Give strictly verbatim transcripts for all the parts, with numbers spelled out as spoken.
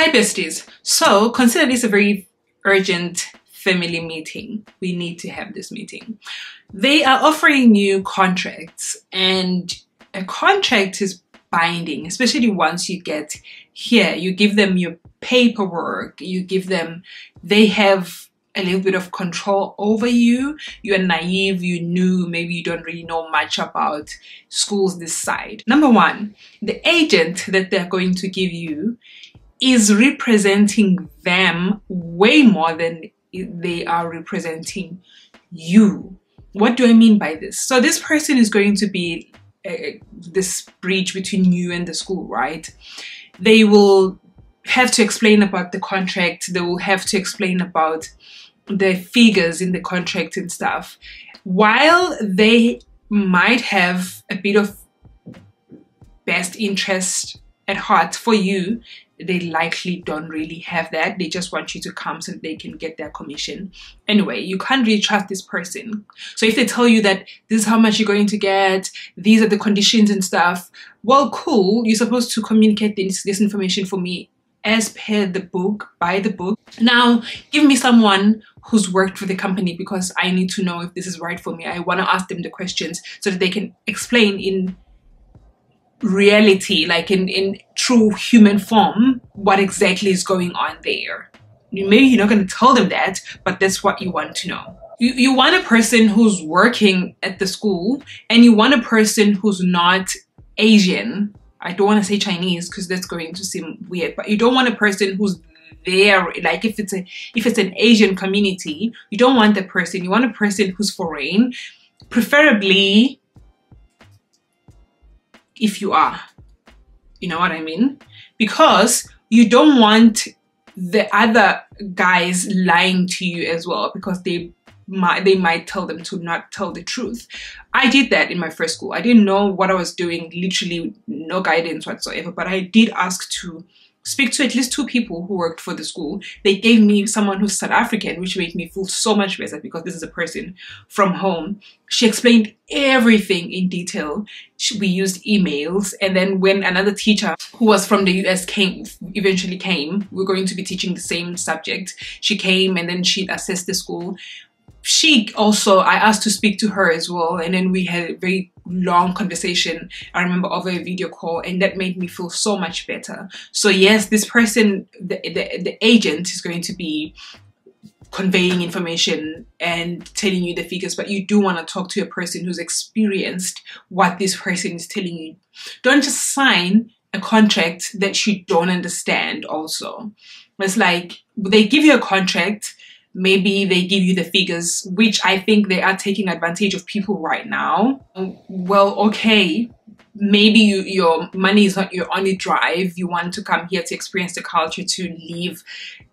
Hi besties, so consider this a very urgent family meeting. We need to have this meeting. They are offering you contracts, and a contract is binding, especially once you get here. You give them your paperwork, you give them, they have a little bit of control over you. You are naive, you new, maybe you don't really know much about schools this side. Number one, the agent that they're going to give you is representing them way more than they are representing you. What do I mean by this? So this person is going to be uh, this bridge between you and the school, right? They will have to explain about the contract. They will have to explain about the figures in the contract and stuff. While they might have a bit of best interest at heart for you, they likely don't really have that. They just want you to come so that they can get their commission. Anyway, you can't really trust this person. So if they tell you that this is how much you're going to get, these are the conditions and stuff, well, cool, you're supposed to communicate this, this information for me as per the book, by the book. Now, give me someone who's worked for the company, because I need to know if this is right for me. I want to ask them the questions so that they can explain in reality, like in in true human form, what exactly is going on there. Maybe you're not going to tell them that, but that's what you want to know. You, you want a person who's working at the school, and you want a person who's not Asian. I don't want to say Chinese because that's going to seem weird, but you don't want a person who's there, like if it's a if it's an Asian community, you don't want that person. You want a person who's foreign, preferably, if you are, you know what I mean? Because you don't want the other guys lying to you as well, because they might they might tell them to not tell the truth. I did that in my first school. I didn't know what I was doing, literally no guidance whatsoever, but I did ask to speak to at least two people who worked for the school. They gave me someone who's South African, which made me feel so much better, because this is a person from home. She explained everything in detail. She, we used emails, and then when another teacher who was from the U S came, eventually came, we're going to be teaching the same subject. She came, and then she assessed the school. She also, I asked to speak to her as well, and then we had a very long conversation, I remember, over a video call, and that made me feel so much better. So yes, this person, the, the, the agent, is going to be conveying information and telling you the figures, but you do want to talk to a person who's experienced what this person is telling you. Don't just sign a contract that you don't understand also. It's like, they give you a contract, maybe they give you the figures, which I think they are taking advantage of people right now. Well, okay, maybe you, your money is not your only drive. You want to come here to experience the culture, to leave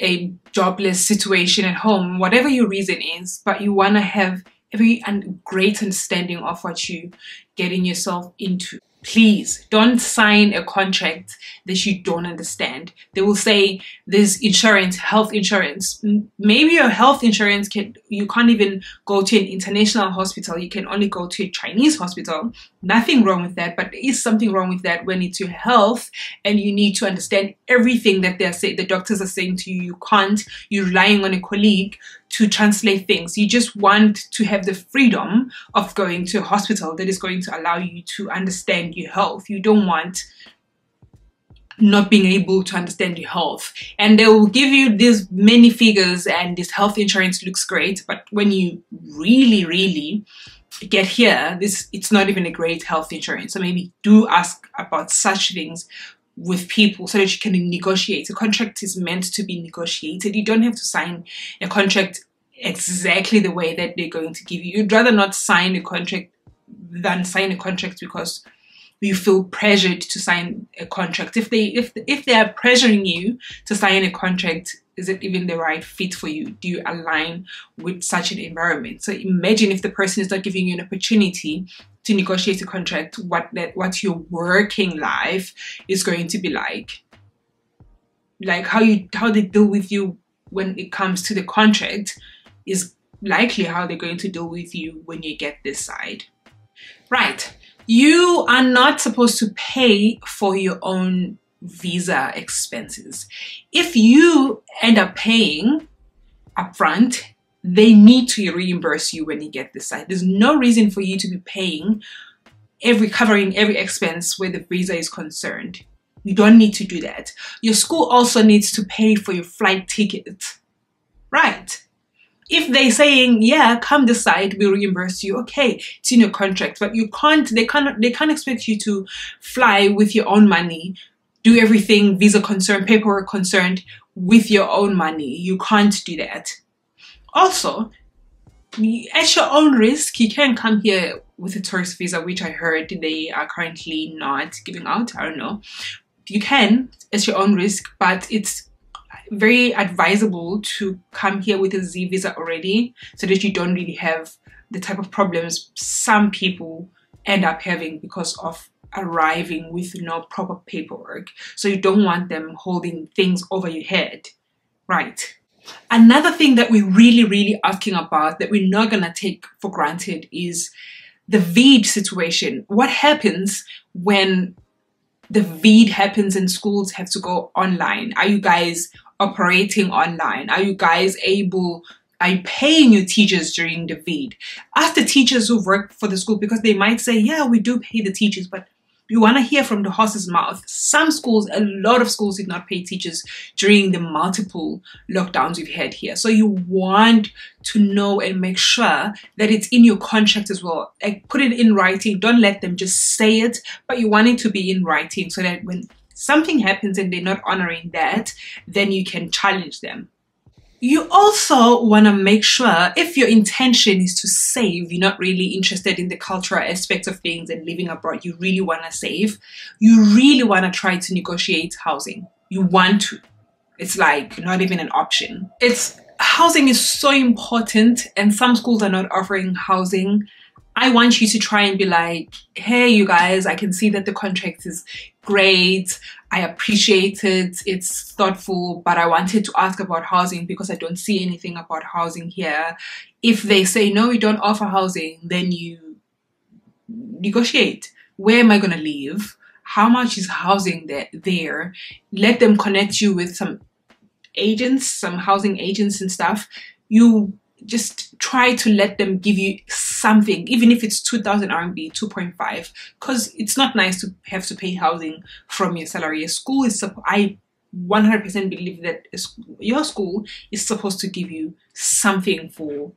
a jobless situation at home, whatever your reason is, but you want to have every and great understanding of what you're getting yourself into. Please don't sign a contract that you don't understand. They will say there's insurance, health insurance. Maybe your health insurance, can, you can't even go to an international hospital. You can only go to a Chinese hospital. Nothing wrong with that, but there is something wrong with that when it's your health, and you need to understand everything that they're saying. The doctors are saying to you, you can't. You're relying on a colleague to translate things. You just want to have the freedom of going to a hospital that is going to allow you to understand your health. You don't want not being able to understand your health. And they will give you these many figures, and this health insurance looks great, but when you really, really get here, this it's not even a great health insurance. So maybe do ask about such things with people so that you can negotiate. A contract is meant to be negotiated. You don't have to sign a contract exactly the way that they're going to give you. You'd rather not sign a contract than sign a contract because you feel pressured to sign a contract. If they if if they are pressuring you to sign a contract, is it even the right fit for you? Do you align with such an environment? So imagine if the person is not giving you an opportunity to negotiate a contract, what that what your working life is going to be like. Like how you how they deal with you when it comes to the contract is likely how they're going to deal with you when you get this side. Right. You are not supposed to pay for your own visa expenses. If you end up paying upfront, they need to reimburse you when you get the site. There's no reason for you to be paying every covering every expense where the visa is concerned. You don't need to do that. Your school also needs to pay for your flight ticket, right? If they're saying, yeah, come decide, we'll reimburse you, okay, it's in your contract, but you can't, they can't, they can't expect you to fly with your own money, do everything visa concerned, paperwork concerned with your own money. You can't do that. Also, at your own risk, you can come here with a tourist visa, which I heard they are currently not giving out, I don't know. You can, at your own risk, but it's very advisable to come here with a Z visa already so that you don't really have the type of problems some people end up having because of arriving with no proper paperwork. So you don't want them holding things over your head, right? Another thing that we're really, really asking about that we're not gonna take for granted is the V I D situation. What happens when the V I D happens and schools have to go online? Are you guys operating online? Are you guys able, are you paying your teachers during the V I D? Ask the teachers who work for the school, because they might say, yeah, we do pay the teachers, but you want to hear from the horse's mouth. Some schools, a lot of schools did not pay teachers during the multiple lockdowns we've had here. So you want to know and make sure that it's in your contract as well. Like, put it in writing. Don't let them just say it, but you want it to be in writing so that when something happens and they're not honoring that, then you can challenge them. You also want to make sure, if your intention is to save, you're not really interested in the cultural aspects of things and living abroad, you really want to save, you really want to try to negotiate housing. You want to. It's like not even an option. It's housing is so important, and some schools are not offering housing. I want you to try and be like, hey, you guys, I can see that the contract is great. I appreciate it. It's thoughtful, but I wanted to ask about housing because I don't see anything about housing here. If they say, no, we don't offer housing, then you negotiate. Where am I going to live? How much is housing there? Let them connect you with some agents, some housing agents and stuff. You just try to let them give you something, even if it's two thousand R M B, two point five, because it's not nice to have to pay housing from your salary. A school is, I one hundred percent believe that your school is supposed to give you something for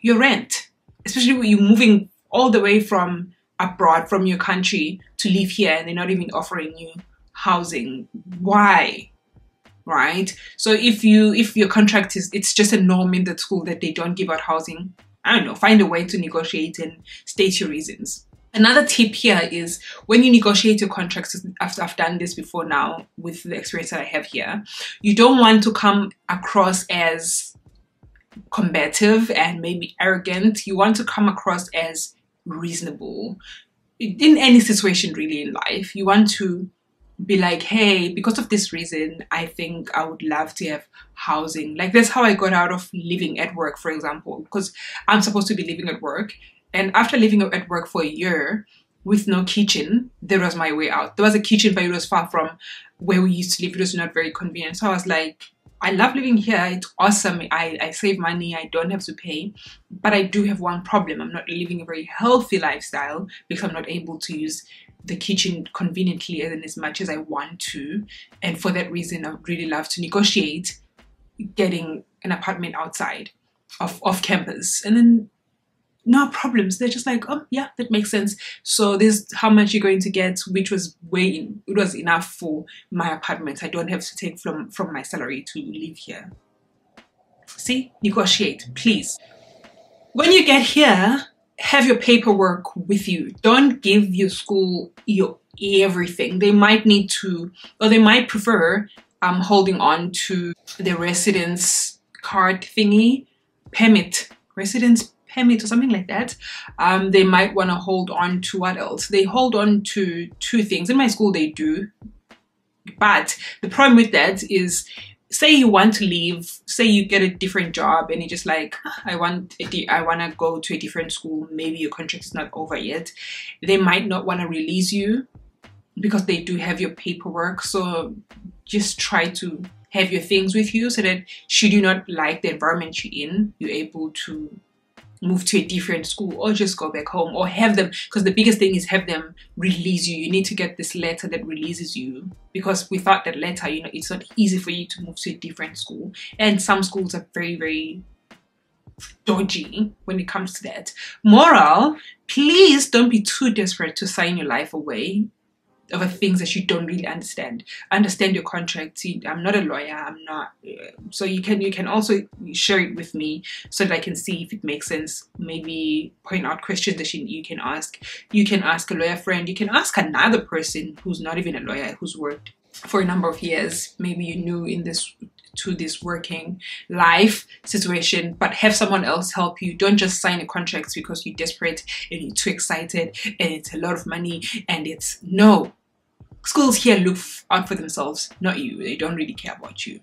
your rent, especially when you're moving all the way from abroad, from your country to live here, and they're not even offering you housing. Why? Right? So if you if your contract is, it's just a norm in the school that they don't give out housing, I don't know, find a way to negotiate and state your reasons. Another tip here is when you negotiate your contracts, after I've done this before now with the experience that I have here, you don't want to come across as combative and maybe arrogant. You want to come across as reasonable. In any situation really in life, you want to be like, hey, because of this reason, I think I would love to have housing. Like, that's how I got out of living at work, for example, because I'm supposed to be living at work. And after living at work for a year with no kitchen, there was my way out. There was a kitchen, but it was far from where we used to live. It was not very convenient. So I was like, I love living here. It's awesome. I, I save money. I don't have to pay. But I do have one problem. I'm not living a very healthy lifestyle because I'm not able to use the kitchen conveniently and as much as I want to. And for that reason, I would really love to negotiate getting an apartment outside of, of campus. And then no problems. They're just like, oh, yeah, that makes sense. So this is how much you're going to get, which was way in, it was enough for my apartment. I don't have to take from, from my salary to live here. See, negotiate, please. When you get here, have your paperwork with you. Don't give your school your everything. They might need to, or they might prefer um, holding on to the residence card thingy, permit, residence permit or something like that. Um, they might want to hold on to, what else? They hold on to two things. In my school they do, but the problem with that is, say you want to leave, say you get a different job and you're just like, I want a I want to go to a different school, maybe your contract is not over yet. They might not want to release you because they do have your paperwork. So just try to have your things with you so that should you not like the environment you're in, you're able to move to a different school or just go back home, or have them, because the biggest thing is have them release you. You need to get this letter that releases you, because without that letter, you know, it's not easy for you to move to a different school. And some schools are very, very dodgy when it comes to that. Moral, please don't be too desperate to sign your life away over things that you don't really understand. Understand your contracts. I'm not a lawyer. I'm not. So you can you can also share it with me so that I can see if it makes sense. Maybe point out questions that you, you can ask. You can ask a lawyer friend. You can ask another person who's not even a lawyer, who's worked for a number of years. Maybe you knew in this to this working life situation, but have someone else help you. Don't just sign a contract because you're desperate and you're too excited and it's a lot of money and it's no. Schools here look out for themselves, not you. They don't really care about you.